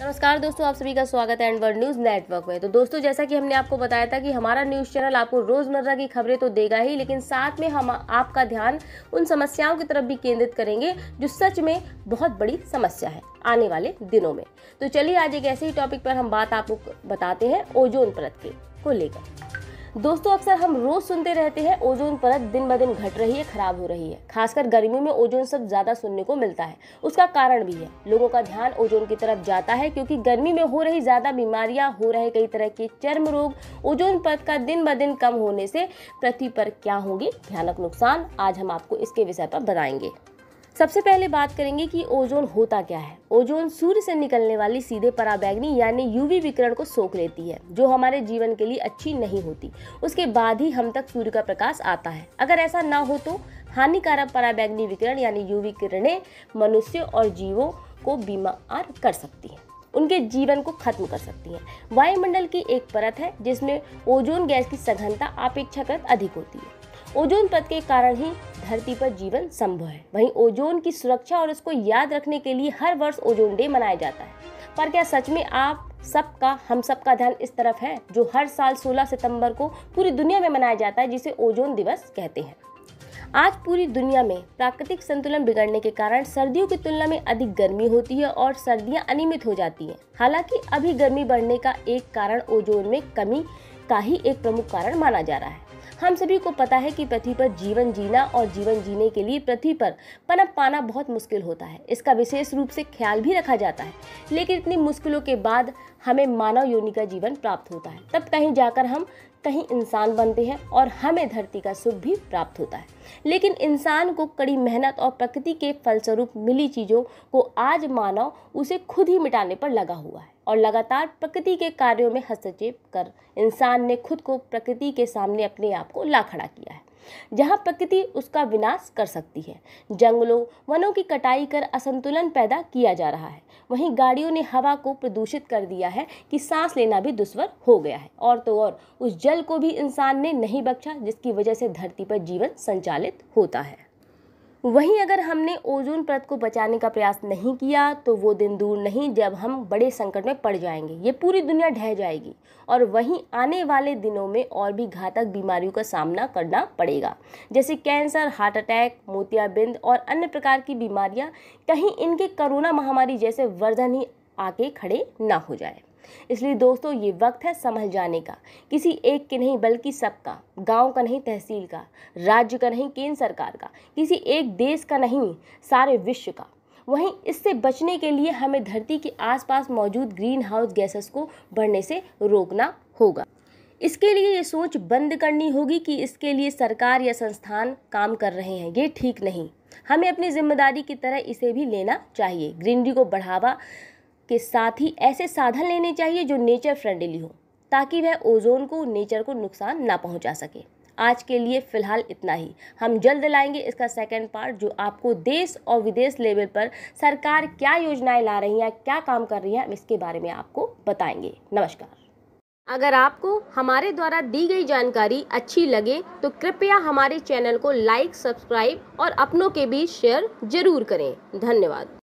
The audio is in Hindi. नमस्कार दोस्तों, आप सभी का स्वागत है एंडवर्ड न्यूज़ नेटवर्क में। तो दोस्तों, जैसा कि हमने आपको बताया था कि हमारा न्यूज़ चैनल आपको रोज़मर्रा की खबरें तो देगा ही, लेकिन साथ में हम आपका ध्यान उन समस्याओं की तरफ भी केंद्रित करेंगे जो सच में बहुत बड़ी समस्या है आने वाले दिनों में। तो चलिए आज एक ऐसे ही टॉपिक पर हम बात आपको बताते हैं ओजोन परत को लेकर। दोस्तों, अक्सर हम रोज सुनते रहते हैं ओजोन परत दिन ब दिन घट रही है, खराब हो रही है। खासकर गर्मी में ओजोन सब ज़्यादा सुनने को मिलता है। उसका कारण भी है, लोगों का ध्यान ओजोन की तरफ जाता है क्योंकि गर्मी में हो रही ज़्यादा बीमारियां, हो रहे कई तरह के चर्म रोग ओजोन परत का दिन ब दिन कम होने से पृथ्वी पर क्या होंगे भयानक नुकसान, आज हम आपको इसके विषय पर बताएंगे। सबसे पहले बात करेंगे कि ओजोन होता क्या है। ओजोन सूर्य से निकलने वाली सीधे पराबैंगनी यानी यूवी विकिरण को सोख लेती है, जो हमारे जीवन के लिए अच्छी नहीं होती। उसके बाद ही हम तक सूर्य का प्रकाश आता है। अगर ऐसा ना हो तो हानिकारक पराबैंगनी विकिरण यानी यूवी किरणें मनुष्य और जीवों को बीमार कर सकती हैं, उनके जीवन को खत्म कर सकती हैं। वायुमंडल की एक परत है जिसमें ओजोन गैस की सघनता अपेक्षाकृत अधिक होती है। ओजोन परत के कारण ही धरती पर जीवन संभव है। वहीं ओजोन की सुरक्षा और उसको याद रखने के लिए हर वर्ष ओजोन डे मनाया जाता है। पर क्या सच में आप सबका, हम सबका ध्यान इस तरफ है जो हर साल 16 सितंबर को पूरी दुनिया में मनाया जाता है, जिसे ओजोन दिवस कहते हैं। आज पूरी दुनिया में प्राकृतिक संतुलन बिगड़ने के कारण सर्दियों की तुलना में अधिक गर्मी होती है और सर्दियां अनियमित हो जाती हैं। हालांकि अभी गर्मी बढ़ने का एक कारण ओजोन में कमी का ही एक प्रमुख कारण माना जा रहा है। हम सभी को पता है कि पृथ्वी पर जीवन जीना और जीवन जीने के लिए पृथ्वी पर पनप पाना बहुत मुश्किल होता है। इसका विशेष रूप से ख्याल भी रखा जाता है, लेकिन इतनी मुश्किलों के बाद हमें मानव योनि का जीवन प्राप्त होता है। तब कहीं जाकर हम कहीं इंसान बनते हैं और हमें धरती का सुख भी प्राप्त होता है। लेकिन इंसान को कड़ी मेहनत और प्रकृति के फलस्वरूप मिली चीज़ों को आज मानव उसे खुद ही मिटाने पर लगा हुआ है और लगातार प्रकृति के कार्यों में हस्तक्षेप कर इंसान ने खुद को प्रकृति के सामने अपने आप को ला खड़ा किया है, जहां प्रकृति उसका विनाश कर सकती है। जंगलों, वनों की कटाई कर असंतुलन पैदा किया जा रहा है। वहीं गाड़ियों ने हवा को प्रदूषित कर दिया है कि सांस लेना भी दुश्वार हो गया है। और तो और उस जल को भी इंसान ने नहीं बख्शा जिसकी वजह से धरती पर जीवन संचालित होता है। वहीं अगर हमने ओजोन परत को बचाने का प्रयास नहीं किया तो वो दिन दूर नहीं जब हम बड़े संकट में पड़ जाएंगे। ये पूरी दुनिया ढह जाएगी और वहीं आने वाले दिनों में और भी घातक बीमारियों का सामना करना पड़ेगा, जैसे कैंसर, हार्ट अटैक, मोतियाबिंद और अन्य प्रकार की बीमारियां। कहीं इनके कोरोना महामारी जैसे वर्जन ही आके खड़े ना हो जाए। इसलिए दोस्तों, ये वक्त है संभल जाने का, किसी एक के नहीं बल्कि सबका, गांव का नहीं तहसील का, राज्य का नहीं केंद्र सरकार का, किसी एक देश का नहीं सारे विश्व का। वहीं इससे बचने के लिए हमें धरती के आसपास मौजूद ग्रीन हाउस गैसेस को बढ़ने से रोकना होगा। इसके लिए ये सोच बंद करनी होगी कि इसके लिए सरकार या संस्थान काम कर रहे हैं, ये ठीक नहीं। हमें अपनी जिम्मेदारी की तरह इसे भी लेना चाहिए। ग्रीनरी को बढ़ावा के साथ ही ऐसे साधन लेने चाहिए जो नेचर फ्रेंडली हो, ताकि वह ओजोन को, नेचर को नुकसान ना पहुंचा सके। आज के लिए फ़िलहाल इतना ही। हम जल्द लाएंगे इसका सेकंड पार्ट, जो आपको देश और विदेश लेवल पर सरकार क्या योजनाएं ला रही हैं, क्या काम कर रही हैं, हम इसके बारे में आपको बताएंगे। नमस्कार। अगर आपको हमारे द्वारा दी गई जानकारी अच्छी लगे तो कृपया हमारे चैनल को लाइक, सब्सक्राइब और अपनों के बीच शेयर ज़रूर करें। धन्यवाद।